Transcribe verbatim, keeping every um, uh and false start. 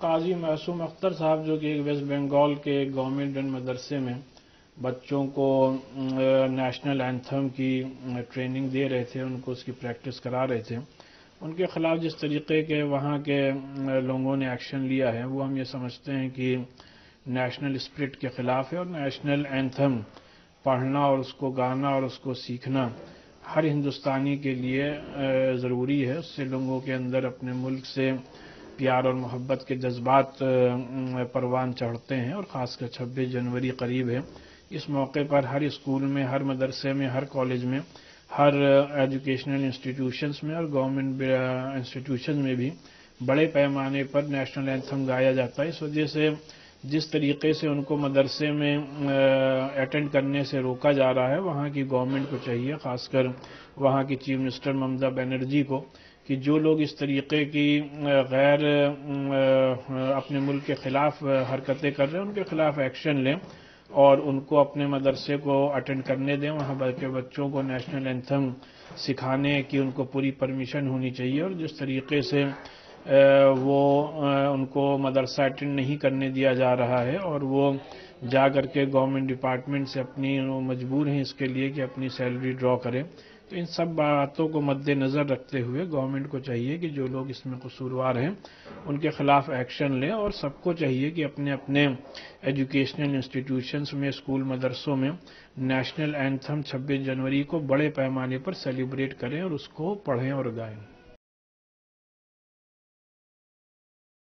काजी मासूम अख्तर साहब जो कि वेस्ट बंगाल के गवर्नमेंट रन मदरसे में बच्चों को नेशनल एंथम की ट्रेनिंग दे रहे थे, उनको उसकी प्रैक्टिस करा रहे थे, उनके खिलाफ जिस तरीके के वहाँ के लोगों ने एक्शन लिया है वो हम ये समझते हैं कि नेशनल स्पिरिट के खिलाफ है। और नेशनल एंथम पढ़ना और उसको गाना और उसको सीखना हर हिंदुस्तानी के लिए ज़रूरी है। उससे लोगों के अंदर अपने मुल्क से प्यार और मोहब्बत के जज्बात परवान चढ़ते हैं। और ख़ासकर छब्बीस जनवरी करीब है, इस मौके पर हर स्कूल में, हर मदरसे में, हर कॉलेज में, हर एजुकेशनल इंस्टीट्यूशंस में और गवर्नमेंट इंस्टीट्यूशन में भी बड़े पैमाने पर नेशनल एंथम गाया जाता है। इस वजह से जिस तरीके से उनको मदरसे में अटेंड करने से रोका जा रहा है, वहाँ की गवर्नमेंट को चाहिए, ख़ासकर वहाँ की चीफ मिनिस्टर ममता बनर्जी को, कि जो लोग इस तरीके की गैर अपने मुल्क के ख़िलाफ़ हरकतें कर रहे हैं उनके ख़िलाफ़ एक्शन लें और उनको अपने मदरसे को अटेंड करने दें। वहाँ बल्कि बच्चों को नेशनल एंथम सिखाने की उनको पूरी परमिशन होनी चाहिए। और जिस तरीके से वो उनको मदरसा अटेंड नहीं करने दिया जा रहा है और वो जा करके गवर्नमेंट डिपार्टमेंट से अपनी मजबूर हैं इसके लिए कि अपनी सैलरी ड्रॉ करें, तो इन सब बातों को मद्देनज़र रखते हुए गवर्नमेंट को चाहिए कि जो लोग इसमें कसूरवार हैं उनके खिलाफ एक्शन लें। और सबको चाहिए कि अपने अपने एजुकेशनल इंस्टीट्यूशंस में, स्कूल मदरसों में नेशनल एंथम छब्बीस जनवरी को बड़े पैमाने पर सेलिब्रेट करें और उसको पढ़ें और गाएँ।